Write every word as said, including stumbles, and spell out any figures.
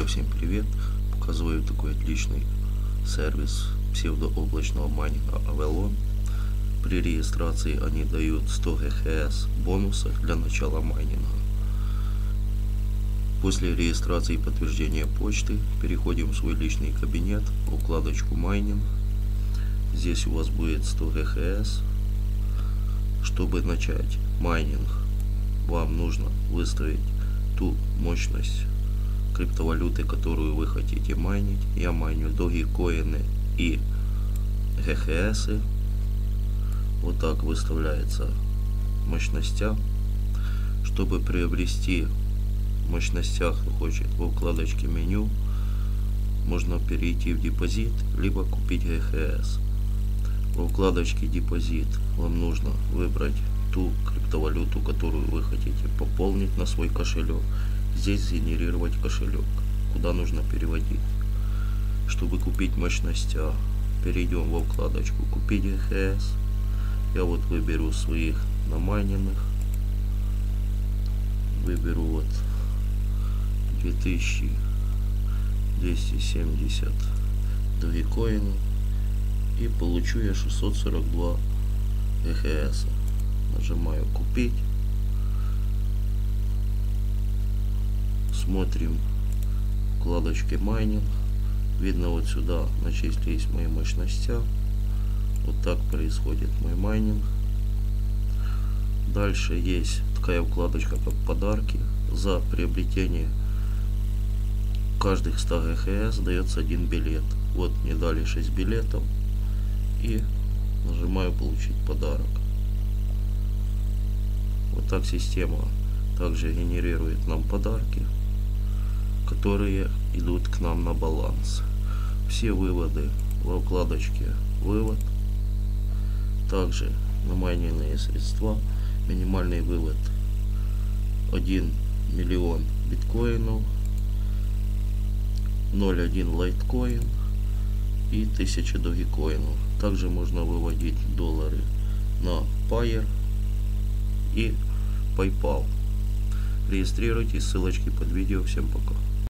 Друзья, всем привет! Показываю такой отличный сервис псевдооблачного майнинга AVELON. При регистрации они дают сто гэ ха эс бонусов для начала майнинга. После регистрации и подтверждения почты переходим в свой личный кабинет, вкладочку майнинг. Здесь у вас будет сто гэ ха эс. Чтобы начать майнинг, вам нужно выставить ту мощность криптовалюты, которую вы хотите майнить. Я майню догикоины и гэ ха эс. Вот так выставляется мощностя. Чтобы приобрести в мощностях, кто хочет, во вкладочке меню можно перейти в депозит, либо купить гэ ха эс. Во вкладочке депозит вам нужно выбрать ту криптовалюту, которую вы хотите пополнить на свой кошелек. Здесь генерировать кошелек, куда нужно переводить. Чтобы купить мощность, перейдем во вкладочку купить гэ ха эс. Я вот выберу своих намайненных, выберу вот две тысячи двести семьдесят догикоина и получу я шестьсот сорок два гэ ха эс. Нажимаю купить. Смотрим вкладочки майнинг. Видно, вот сюда начислились мои мощности. Вот так происходит мой майнинг. Дальше есть такая вкладочка как подарки. За приобретение каждых ста гэ ха эс дается один билет. Вот мне дали шесть билетов. И нажимаю получить подарок. Вот так система также генерирует нам подарки, которые идут к нам на баланс. Все выводы во вкладочке вывод. Также намайненные средства. Минимальный вывод один миллион биткоинов, ноль целых одна десятая лайткоин и тысяча догикоинов. Также можно выводить доллары на Payeer и PayPal. Регистрируйтесь, ссылочки под видео. Всем пока.